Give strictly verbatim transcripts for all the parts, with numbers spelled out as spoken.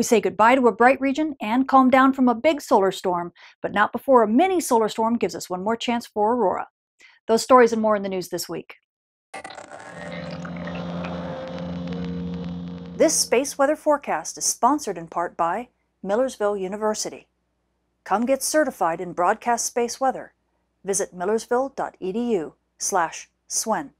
We say goodbye to a bright region and calm down from a big solar storm, but not before a mini solar storm gives us one more chance for aurora. Those stories and more in the news this week. This space weather forecast is sponsored in part by Millersville University. Come get certified in broadcast space weather. Visit millersville dot e d u slash swen.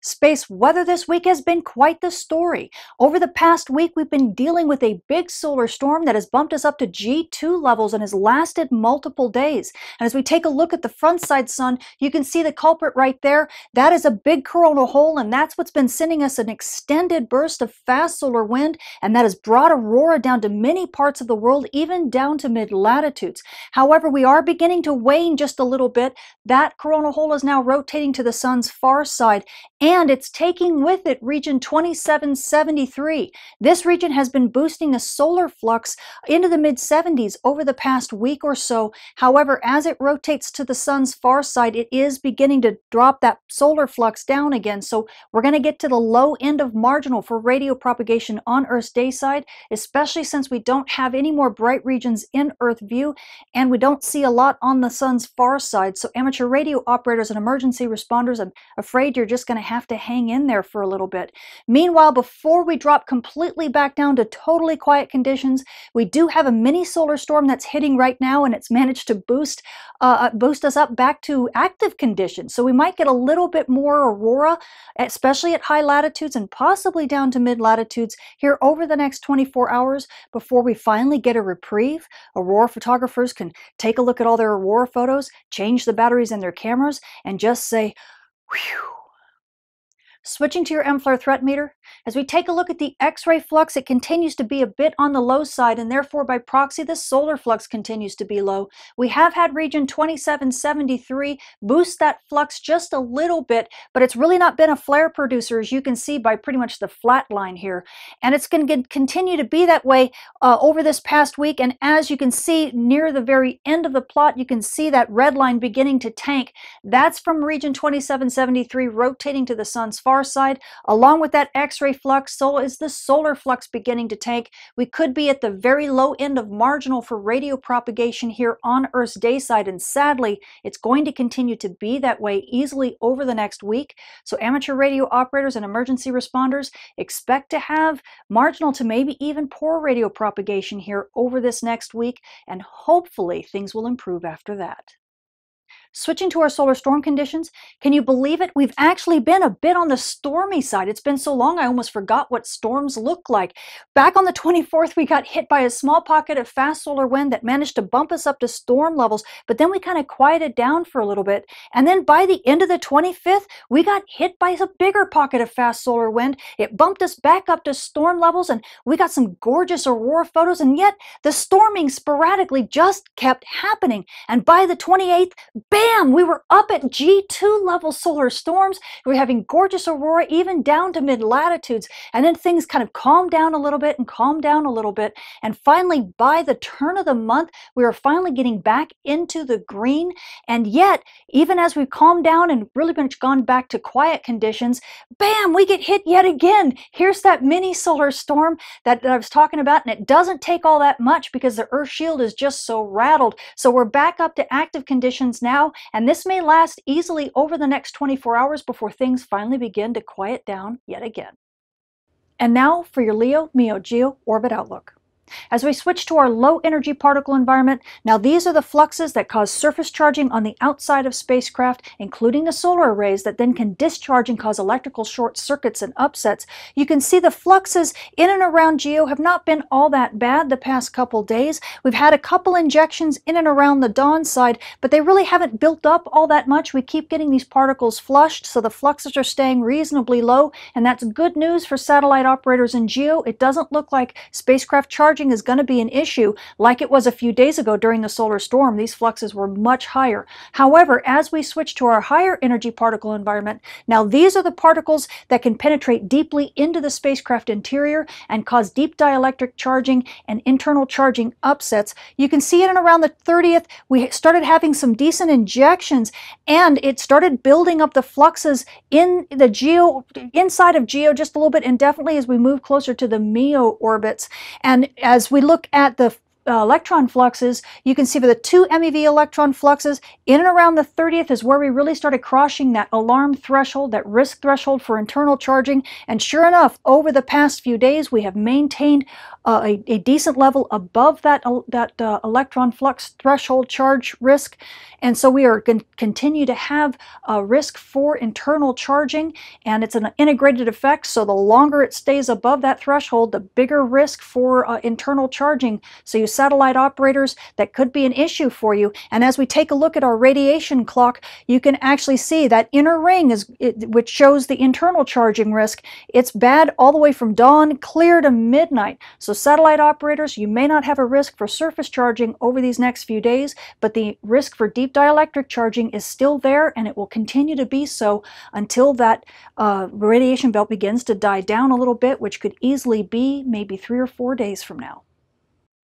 Space weather this week has been quite the story. Over the past week, we've been dealing with a big solar storm that has bumped us up to G two levels and has lasted multiple days. And as we take a look at the frontside sun, you can see the culprit right there. That is a big coronal hole, and that's what's been sending us an extended burst of fast solar wind, and that has brought aurora down to many parts of the world, even down to mid-latitudes. However, we are beginning to wane just a little bit. That coronal hole is now rotating to the sun's far side, and it's taking with it region twenty-seven seventy-three. This region has been boosting a solar flux into the mid seventies over the past week or so. However, as it rotates to the sun's far side, it is beginning to drop that solar flux down again. So we're going to get to the low end of marginal for radio propagation on Earth's day side, especially since we don't have any more bright regions in Earth view, and we don't see a lot on the sun's far side. So amateur radio operators and emergency responders, I'm afraid you're just going to have have to hang in there for a little bit. Meanwhile, before we drop completely back down to totally quiet conditions, we do have a mini solar storm that's hitting right now, and it's managed to boost uh, boost us up back to active conditions. So we might get a little bit more aurora, especially at high latitudes and possibly down to mid-latitudes here over the next twenty-four hours before we finally get a reprieve. Aurora photographers can take a look at all their aurora photos, change the batteries in their cameras, and just say, whew. Switching to your M FLIR threat meter, as we take a look at the X-ray flux, it continues to be a bit on the low side, and therefore by proxy the solar flux continues to be low. We have had region twenty-seven seventy-three boost that flux just a little bit, but it's really not been a flare producer, as you can see by pretty much the flat line here. And it's going to continue to be that way uh, over this past week, and as you can see near the very end of the plot, you can see that red line beginning to tank. That's from region twenty-seven seventy-three rotating to the sun's far side. Along with that X-ray flux, so is the solar flux beginning to tank. We could be at the very low end of marginal for radio propagation here on Earth's day side, and sadly it's going to continue to be that way easily over the next week. So amateur radio operators and emergency responders, expect to have marginal to maybe even poor radio propagation here over this next week, and hopefully things will improve after that. Switching to our solar storm conditions, can you believe it? We've actually been a bit on the stormy side. It's been so long I almost forgot what storms look like. Back on the twenty-fourth, we got hit by a small pocket of fast solar wind that managed to bump us up to storm levels, but then we kind of quieted down for a little bit. And then by the end of the twenty-fifth, we got hit by a bigger pocket of fast solar wind. It bumped us back up to storm levels, and we got some gorgeous aurora photos, and yet the storming sporadically just kept happening. And by the twenty-eighth, bam! We were up at G two level solar storms. We were having gorgeous aurora even down to mid-latitudes. And then things kind of calmed down a little bit and calmed down a little bit. And finally, by the turn of the month, we were finally getting back into the green. And yet, even as we've calmed down and really been gone back to quiet conditions, bam! We get hit yet again. Here's that mini solar storm that, that I was talking about. And it doesn't take all that much because the Earth shield is just so rattled. So we're back up to active conditions now. And this may last easily over the next twenty-four hours before things finally begin to quiet down yet again. And now for your LEO, MEO, GEO orbit outlook. As we switch to our low energy particle environment, now these are the fluxes that cause surface charging on the outside of spacecraft, including the solar arrays that then can discharge and cause electrical short circuits and upsets. You can see the fluxes in and around GEO have not been all that bad the past couple days. We've had a couple injections in and around the dawn side, but they really haven't built up all that much. We keep getting these particles flushed, so the fluxes are staying reasonably low, and that's good news for satellite operators in GEO. It doesn't look like spacecraft charge charging is going to be an issue like it was a few days ago during the solar storm. These fluxes were much higher. However, as we switch to our higher energy particle environment, now these are the particles that can penetrate deeply into the spacecraft interior and cause deep dielectric charging and internal charging upsets. You can see it in around the thirtieth, we started having some decent injections and it started building up the fluxes in the GEO, inside of GEO just a little bit, and definitely as we move closer to the MEO orbits. And as we look at the Uh, electron fluxes, you can see for the two MeV electron fluxes, in and around the thirtieth is where we really started crossing that alarm threshold, that risk threshold for internal charging. And sure enough, over the past few days, we have maintained uh, a, a decent level above that, uh, that uh, electron flux threshold charge risk. And so we are going to continue to have a risk for internal charging, and it's an integrated effect. So the longer it stays above that threshold, the bigger risk for uh, internal charging. So you satellite operators, that could be an issue for you. And as we take a look at our radiation clock, you can actually see that inner ring is it, which shows the internal charging risk. It's bad all the way from dawn clear to midnight. So satellite operators, you may not have a risk for surface charging over these next few days, but the risk for deep dielectric charging is still there, and it will continue to be so until that uh, radiation belt begins to die down a little bit, which could easily be maybe three or four days from now.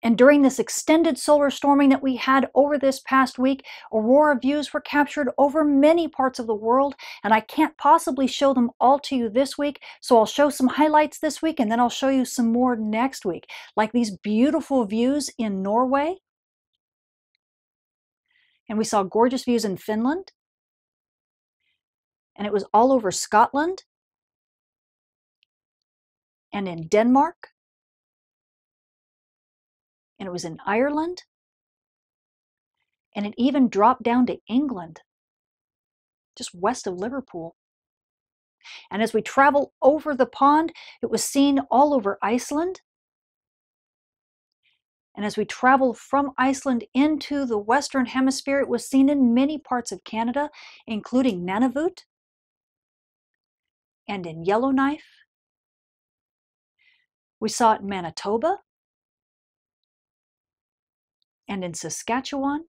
And during this extended solar storming that we had over this past week, aurora views were captured over many parts of the world, and I can't possibly show them all to you this week, so I'll show some highlights this week, and then I'll show you some more next week, like these beautiful views in Norway. And we saw gorgeous views in Finland. And it was all over Scotland. And in Denmark. And it was in Ireland, and it even dropped down to England, just west of Liverpool. And as we travel over the pond, it was seen all over Iceland. And as we travel from Iceland into the Western Hemisphere, it was seen in many parts of Canada, including Nunavut, and in Yellowknife. We saw it in Manitoba, and in Saskatchewan.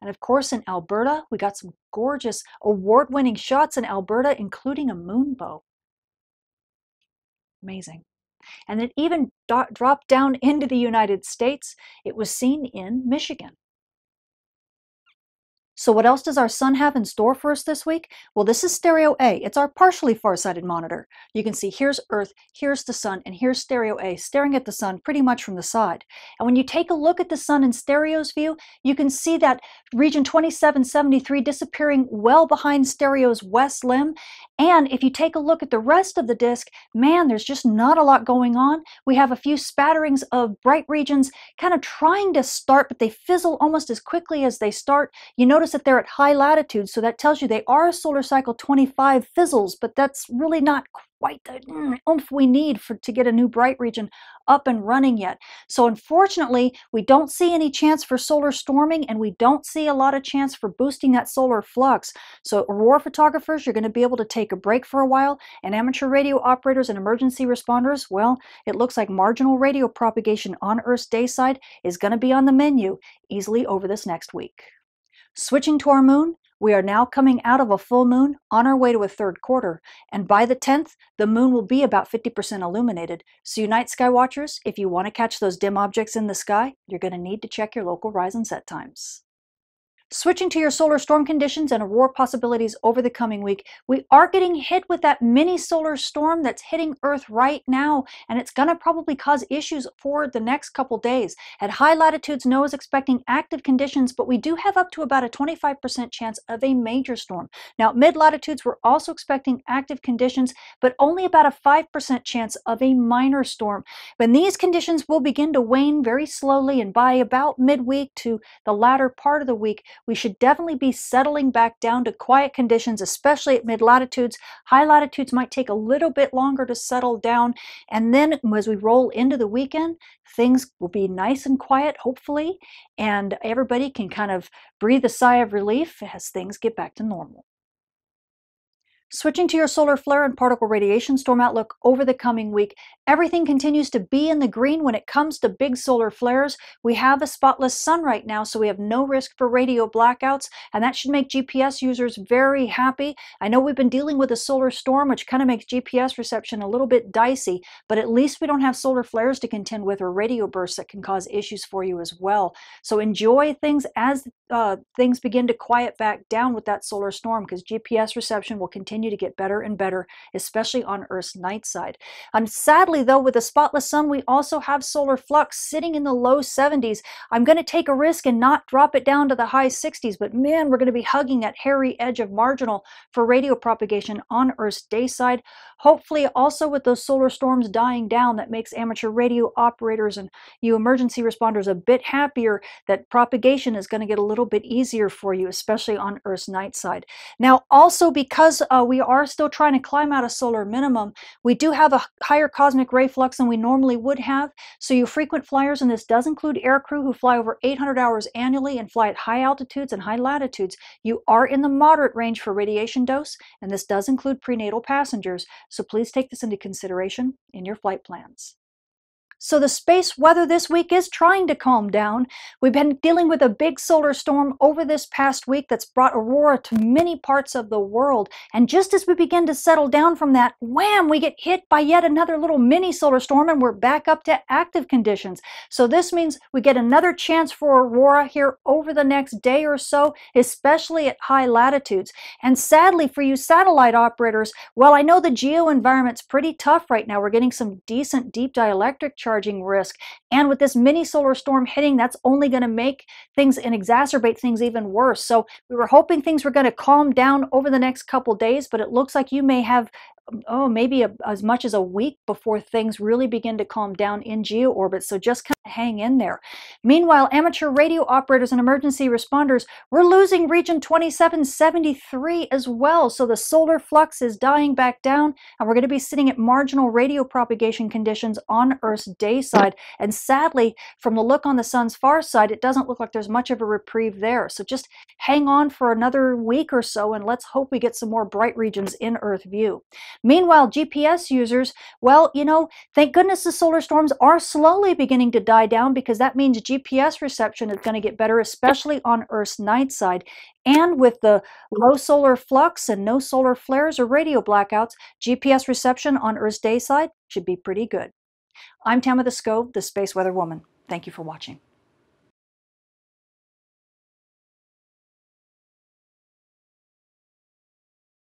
And of course in Alberta, we got some gorgeous award-winning shots in Alberta, including a moonbow. Amazing. And it even do- dropped down into the United States. It was seen in Michigan. So what else does our sun have in store for us this week? Well, this is Stereo A. It's our partially farsighted monitor. You can see here's Earth, here's the sun, and here's Stereo A staring at the sun pretty much from the side. And when you take a look at the sun in Stereo's view, you can see that region twenty-seven seventy-three disappearing well behind Stereo's west limb. And if you take a look at the rest of the disk, man, there's just not a lot going on. We have a few spatterings of bright regions kind of trying to start, but they fizzle almost as quickly as they start. You notice that they're at high latitude, so that tells you they are solar cycle twenty-five fizzles, but that's really not quite the oomph we need for to get a new bright region up and running yet. So unfortunately, we don't see any chance for solar storming, and we don't see a lot of chance for boosting that solar flux. So aurora photographers, you're going to be able to take a break for a while, and amateur radio operators and emergency responders, well, it looks like marginal radio propagation on Earth's dayside is going to be on the menu easily over this next week. Switching to our moon, we are now coming out of a full moon on our way to a third quarter, and by the tenth, the moon will be about fifty percent illuminated. So you night sky watchers, if you want to catch those dim objects in the sky, you're going to need to check your local rise and set times. Switching to your solar storm conditions and aurora possibilities over the coming week, we are getting hit with that mini solar storm that's hitting Earth right now, and it's going to probably cause issues for the next couple days. At high latitudes, NOAA is expecting active conditions, but we do have up to about a twenty-five percent chance of a major storm. Now, at mid-latitudes, we're also expecting active conditions, but only about a five percent chance of a minor storm. When these conditions will begin to wane very slowly, and by about midweek to the latter part of the week, we should definitely be settling back down to quiet conditions, especially at mid-latitudes. High latitudes might take a little bit longer to settle down. And then as we roll into the weekend, things will be nice and quiet, hopefully, and everybody can kind of breathe a sigh of relief as things get back to normal. Switching to your solar flare and particle radiation storm outlook over the coming week, everything continues to be in the green when it comes to big solar flares. We have a spotless sun right now, so we have no risk for radio blackouts, and that should make G P S users very happy. I know we've been dealing with a solar storm, which kind of makes G P S reception a little bit dicey, but at least we don't have solar flares to contend with or radio bursts that can cause issues for you as well. So enjoy things as uh, things begin to quiet back down with that solar storm, because G P S reception will continue to get better and better, especially on Earth's night side. Um, sadly, though, with the spotless sun, we also have solar flux sitting in the low seventies. I'm going to take a risk and not drop it down to the high sixties, but man, we're going to be hugging that hairy edge of marginal for radio propagation on Earth's day side. Hopefully, also with those solar storms dying down, that makes amateur radio operators and you emergency responders a bit happier that propagation is going to get a little bit easier for you, especially on Earth's night side. Now, also because uh, we We are still trying to climb out of solar minimum, we do have a higher cosmic ray flux than we normally would have. So you frequent flyers, and this does include aircrew who fly over eight hundred hours annually and fly at high altitudes and high latitudes, you are in the moderate range for radiation dose, and this does include prenatal passengers. So please take this into consideration in your flight plans. So the space weather this week is trying to calm down. We've been dealing with a big solar storm over this past week that's brought aurora to many parts of the world. And just as we begin to settle down from that, wham, we get hit by yet another little mini solar storm, and we're back up to active conditions. So this means we get another chance for aurora here over the next day or so, especially at high latitudes. And sadly for you satellite operators, well, I know the geo environment's pretty tough right now. We're getting some decent deep dielectric charge risk. And with this mini solar storm hitting, that's only going to make things and exacerbate things even worse. So we were hoping things were going to calm down over the next couple days, but it looks like you may have oh, maybe a, as much as a week before things really begin to calm down in geo orbit. So just kind of hang in there. Meanwhile, amateur radio operators and emergency responders, we're losing region twenty-seven seventy-three as well. So the solar flux is dying back down, and we're going to be sitting at marginal radio propagation conditions on Earth's day side. And sadly, from the look on the sun's far side, it doesn't look like there's much of a reprieve there. So just hang on for another week or so, and let's hope we get some more bright regions in Earth view. Meanwhile, G P S users, well, you know, thank goodness the solar storms are slowly beginning to die down, because that means G P S reception is going to get better, especially on Earth's night side. And with the low solar flux and no solar flares or radio blackouts, G P S reception on Earth's day side should be pretty good. I'm Tamitha Scove, the Space Weather Woman. Thank you for watching.